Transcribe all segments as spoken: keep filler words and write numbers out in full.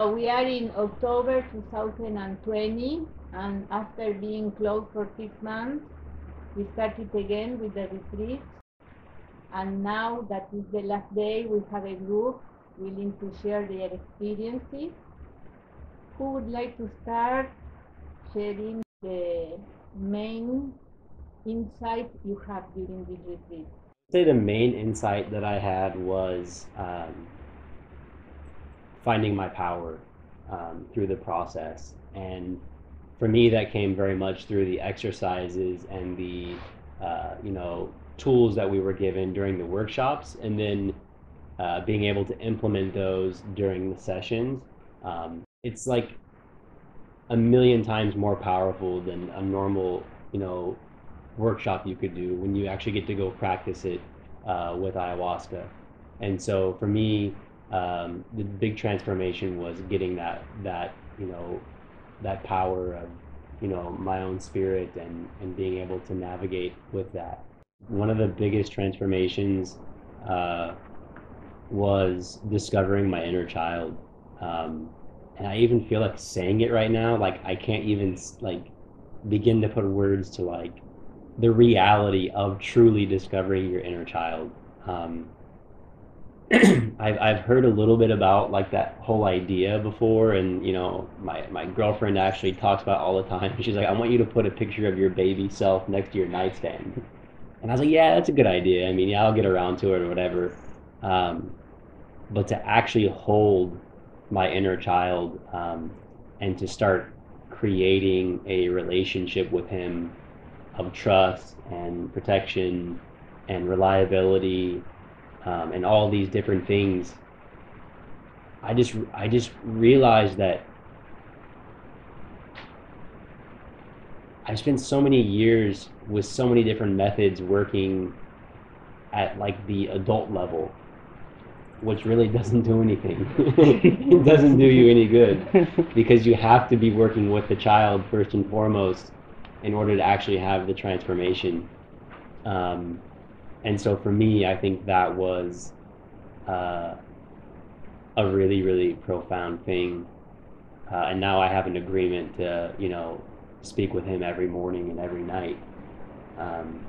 So we are in October two thousand twenty, and after being closed for six months, we started again with the retreat. And now that is the last day, we have a group willing to share their experiences. Who would like to start sharing the main insight you have during this retreat? I'd say the main insight that I had was um, finding my power um, through the process. And for me, that came very much through the exercises and the uh, you know, tools that we were given during the workshops, and then uh, being able to implement those during the sessions. Um, it's like a million times more powerful than a normal, you know, workshop you could do when you actually get to go practice it uh, with ayahuasca. And so for me, um, the big transformation was getting that, that, you know, that power of, you know, my own spirit and, and being able to navigate with that. One of the biggest transformations uh, was discovering my inner child. Um, and I even feel like saying it right now, like I can't even like begin to put words to like the reality of truly discovering your inner child. Um, I've, I've heard a little bit about like that whole idea before, and you know, my, my girlfriend actually talks about it all the time. She's like, I want you to put a picture of your baby self next to your nightstand. And I was like, yeah, that's a good idea. I mean, yeah, I'll get around to it or whatever. Um, but to actually hold my inner child um, and to start creating a relationship with him of trust and protection and reliability um, and all these different things, I just I just realized that I spent so many years with so many different methods working at like the adult level, which really doesn't do anything. It doesn't do you any good, because you have to be working with the child first and foremost in order to actually have the transformation. Um, and so for me, I think that was uh, a really, really profound thing. Uh, and now I have an agreement to, you know, speak with him every morning and every night, um,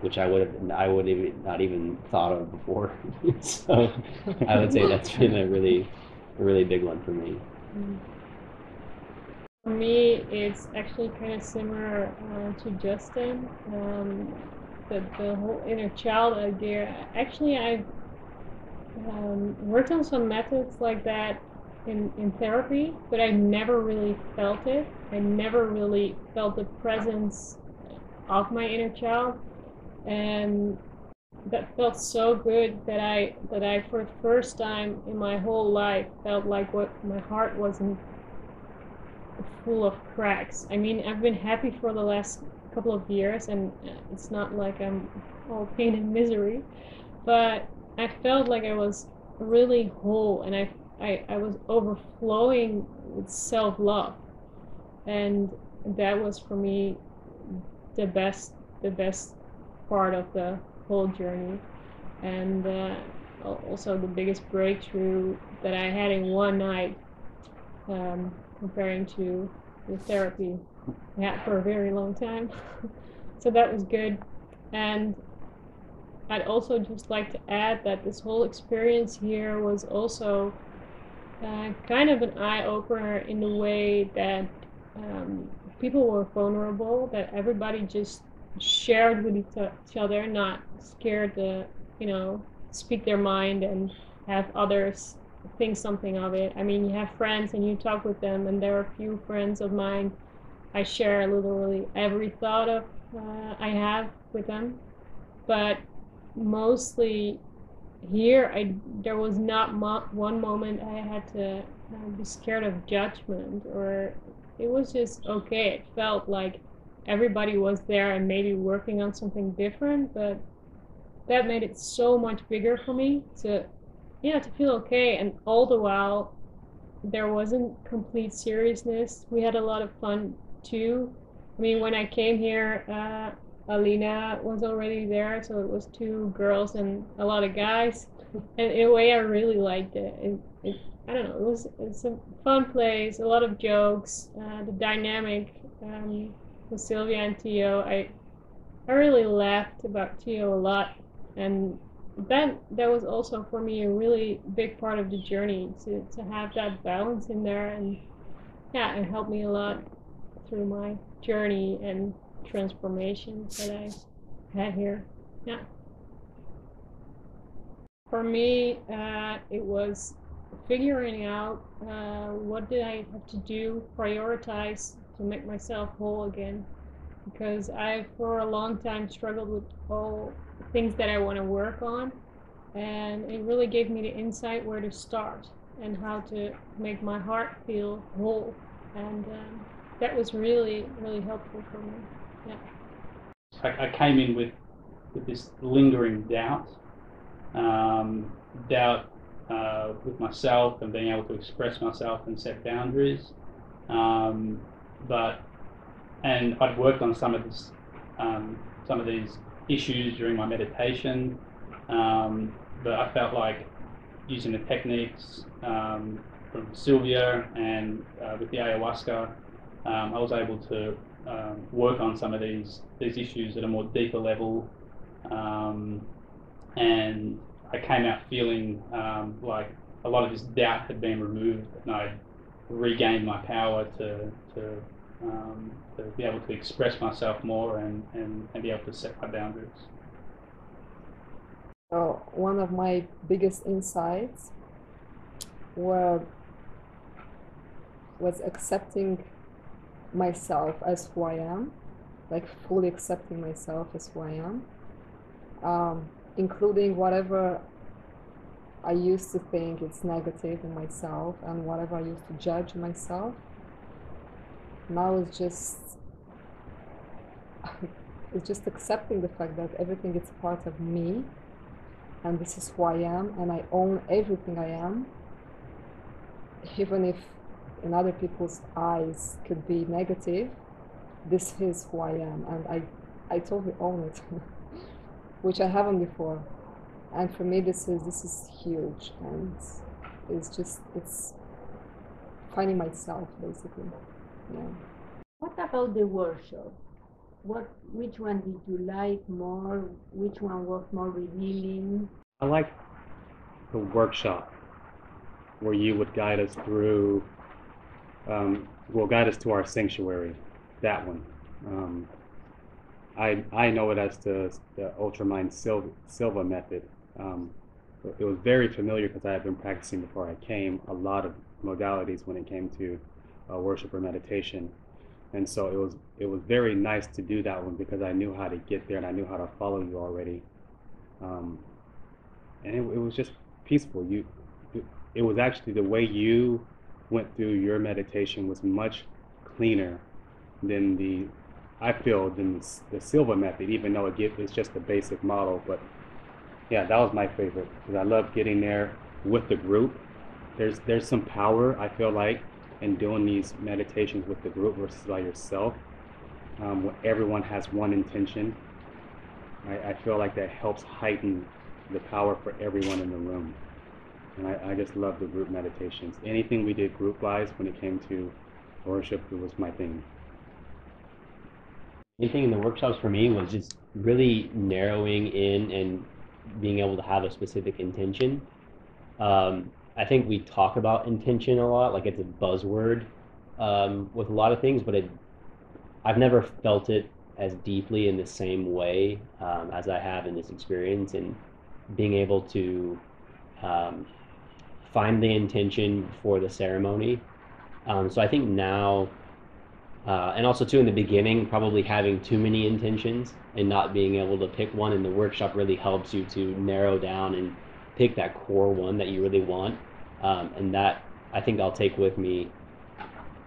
which I would have, I would have not even thought of before. So I would say that's been a really, a really big one for me. Mm-hmm. For me, it's actually kind of similar uh, to Justin, um, the, the whole inner child idea. Actually, I've um, worked on some methods like that in, in therapy, but I never really felt it. I never really felt the presence of my inner child, and that felt so good that I, that I for the first time in my whole life felt like what my heart wasn't full of cracks. I mean, I've been happy for the last couple of years, and it's not like I'm all pain and misery, but I felt like I was really whole, and I I, I was overflowing with self-love, and that was for me the best the best part of the whole journey, and uh, also the biggest breakthrough that I had in one night. Um, comparing to the therapy yeah, for a very long time. So that was good. And I'd also just like to add that this whole experience here was also uh, kind of an eye-opener in the way that um, people were vulnerable, that everybody just shared with each other, not scared to, you know, speak their mind and have others think something of it. I mean, you have friends and you talk with them, and there are a few friends of mine I share literally every thought of uh, I have with them, but mostly here I there was not mo one moment I had to uh, be scared of judgment, or it was just okay. It felt like everybody was there and maybe working on something different, but that made it so much bigger for me to Yeah, to feel okay, and all the while there wasn't complete seriousness. We had a lot of fun too. I mean, when I came here, uh, Alina was already there, so it was two girls and a lot of guys. And in a way, I really liked it. it, it I don't know, it was it's a fun place, a lot of jokes, uh, the dynamic um, with Sylvia and Tio. I I really laughed about Tio a lot, and that that was also for me a really big part of the journey, to to have that balance in there, and yeah, it helped me a lot through my journey and transformation that I had here. Yeah. For me, uh, it was figuring out uh, what did I have to do, prioritize to make myself whole again, because I for a long time struggled with all things that I want to work on, and it really gave me the insight where to start and how to make my heart feel whole, and um, that was really, really helpful for me. Yeah. I, I came in with, with this lingering doubt, um, doubt uh, with myself and being able to express myself and set boundaries. Um, but and I'd worked on some of this, um, some of these issues during my meditation, um, but I felt like using the techniques um, from Sylvia and uh, with the Ayahuasca. Um, I was able to um, work on some of these these issues at a more deeper level, um, and I came out feeling um, like a lot of this doubt had been removed, and I regained my power to to, um, to be able to express myself more and, and, and be able to set my boundaries. So one of my biggest insights were was accepting myself as who I am, like fully accepting myself as who I am, um, including whatever I used to think it's negative in myself and whatever I used to judge myself. Now it's just it's just accepting the fact that everything is part of me, and this is who I am, and I own everything I am, even if in other people's eyes could be negative. This is who I am, and I, I totally own it, which I haven't before. And for me, this is this is huge, and it's just it's finding myself basically. Yeah. What about the workshop? What, which one did you like more? Which one was more revealing? I liked the workshop where you would guide us through. Um, will guide us to our sanctuary, that one. Um, I I know it as the, the Ultra Mind Silva, Silva method. Um, it was very familiar because I had been practicing before I came a lot of modalities when it came to uh, worship or meditation, and so it was it was very nice to do that one because I knew how to get there and I knew how to follow you already, um, and it, it was just peaceful. You, it, it was actually the way you went through your meditation was much cleaner than the, I feel, than the Silva method, even though it gives, it's just the basic model. But yeah, that was my favorite because I love getting there with the group. There's there's some power, I feel like, in doing these meditations with the group versus by yourself. Um, when everyone has one intention, I, I feel like that helps heighten the power for everyone in the room. And I, I just love the group meditations. Anything we did group-wise when it came to worship, it was my thing. Anything in the workshops for me was just really narrowing in and being able to have a specific intention. Um, I think we talk about intention a lot, like it's a buzzword um, with a lot of things, but it, I've never felt it as deeply in the same way um, as I have in this experience, and being able to um, find the intention before the ceremony. Um, so I think now, uh, and also too in the beginning, probably having too many intentions and not being able to pick one, and the workshop really helps you to narrow down and pick that core one that you really want. Um, and that I think I'll take with me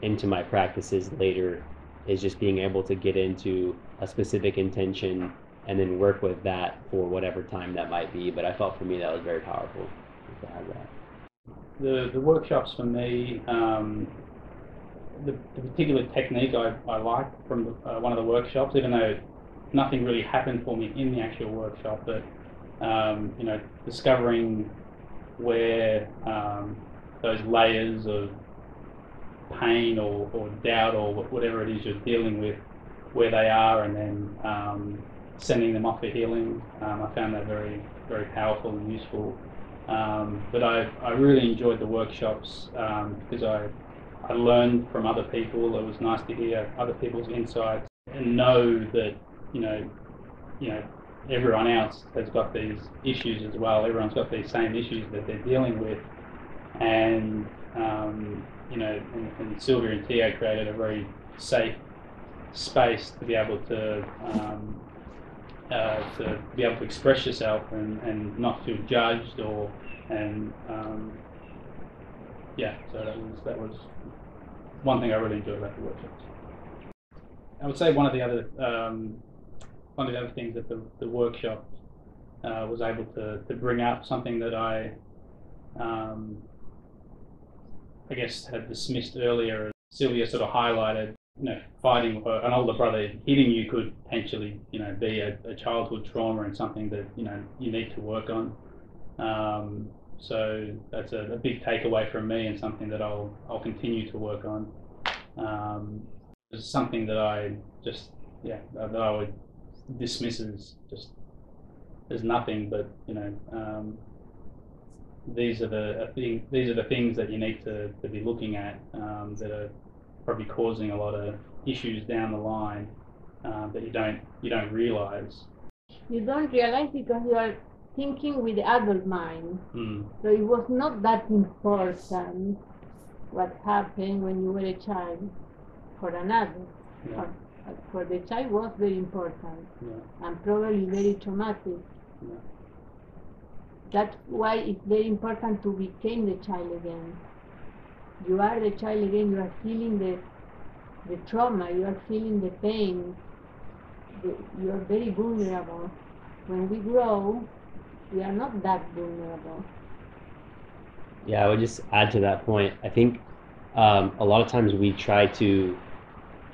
into my practices later, is just being able to get into a specific intention and then work with that for whatever time that might be. But I felt for me that was very powerful to have that. The, the workshops for me, um, the, the particular technique I, I liked from the, uh, one of the workshops, even though nothing really happened for me in the actual workshop, but um, you know, discovering where um, those layers of pain or, or doubt or whatever it is you're dealing with, where they are, and then um, sending them off for healing. Um, I found that very, very powerful and useful. Um, but I, I really enjoyed the workshops um, because I, I learned from other people. It was nice to hear other people's insights and know that, you know, you know, everyone else has got these issues as well. Everyone's got these same issues that they're dealing with, and um, you know, and, and Sylvia and Tio created a very safe space to be able to um, uh, to be able to express yourself and, and not feel judged or and um, yeah. So that was that was one thing I really enjoyed about the workshops. I would say one of the other. Um, One of the other things that the, the workshop uh, was able to, to bring up, something that I, um, I guess, had dismissed earlier. Sylvia sort of highlighted, you know, fighting an older brother hitting you could potentially, you know, be a, a childhood trauma and something that, you know, you need to work on. Um, so that's a, a big takeaway from me, and something that I'll I'll continue to work on. Um, it's something that I just, yeah, that I would. Dismisses just as nothing, but you know, um, these are the thing, these are the things that you need to, to be looking at um, that are probably causing a lot of issues down the line uh, that you don't you don't realize. You don't realize because you are thinking with the adult mind. Mm. So it was not that important what happened when you were a child for an adult. Yeah. For the child was very important, yeah. And probably very traumatic. Yeah. That's why it's very important to become the child again. You are the child again, you are feeling the the trauma, you are feeling the pain, the, you are very vulnerable. When we grow, we are not that vulnerable. Yeah, I would just add to that point. I think um, a lot of times we try to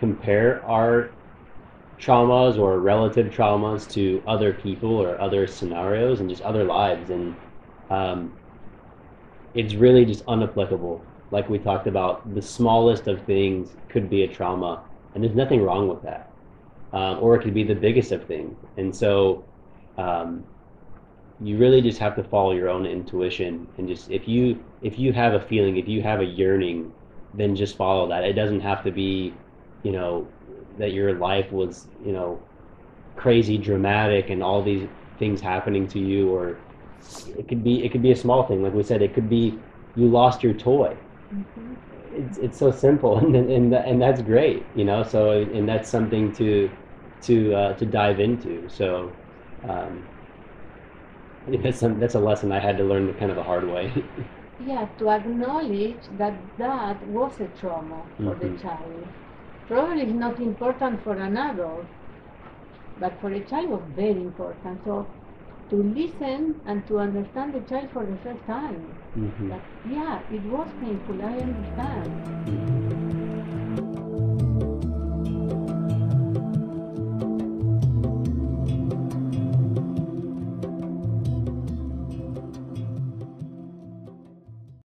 compare our traumas or relative traumas to other people or other scenarios and just other lives, and um, it's really just unapplicable. Like we talked about, the smallest of things could be a trauma, and there's nothing wrong with that, um, or it could be the biggest of things. And so um, you really just have to follow your own intuition, and just if you if you have a feeling, if you have a yearning, then just follow that. It doesn't have to be, you know, that your life was, you know, crazy dramatic and all these things happening to you, or it could be it could be a small thing. Like we said, it could be you lost your toy. Mm-hmm. It's it's so simple, and and and that's great, you know. So and that's something to to uh, to dive into. So um, I think that's some, that's a lesson I had to learn the kind of the hard way. Yeah, to acknowledge that that was a trauma for mm-hmm. the child. Probably is not important for an adult, but for a child was very important. So to listen and to understand the child for the first time, mm-hmm. that, yeah, it was painful, I understand.